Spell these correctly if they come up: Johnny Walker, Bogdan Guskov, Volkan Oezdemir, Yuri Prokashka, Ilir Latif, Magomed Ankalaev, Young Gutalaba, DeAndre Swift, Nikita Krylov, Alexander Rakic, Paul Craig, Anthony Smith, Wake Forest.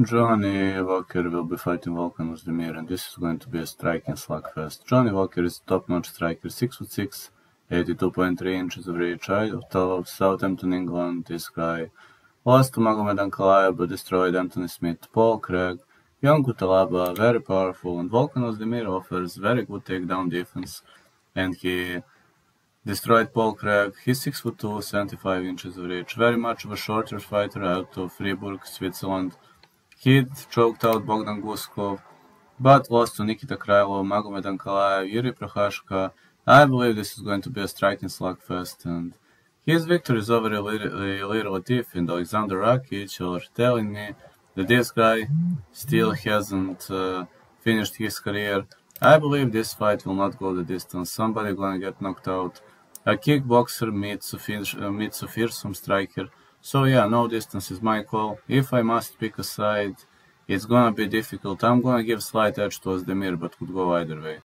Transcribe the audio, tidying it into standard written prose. Johnny Walker will be fighting Volkan Oezdemir, and this is going to be a striking slugfest. Johnny Walker is a top-notch striker, 6'6", 82.3 inches of reach, of Southampton, England. This guy lost to Magomed Ankalaev, but destroyed Anthony Smith, Paul Craig, Young Gutalaba, very powerful, and Volkan Oezdemir offers very good takedown defense, and he destroyed Paul Craig. He's 6'2", 75 inches of reach, very much of a shorter fighter out of Freiburg, Switzerland. He choked out Bogdan Guskov, but lost to Nikita Krylov, Magomed Ankalaev, Yuri Prokashka. I believe this is going to be a striking slugfest, and his victories over Ilir Latif and Alexander Rakic are telling me that this guy still hasn't finished his career. I believe this fight will not go the distance. Somebody gonna get knocked out. A kickboxer meets a fearsome striker. So yeah, no distance is my call. If I must pick a side, it's gonna be difficult. I'm gonna give slight edge to Oezdemir, but could go either way.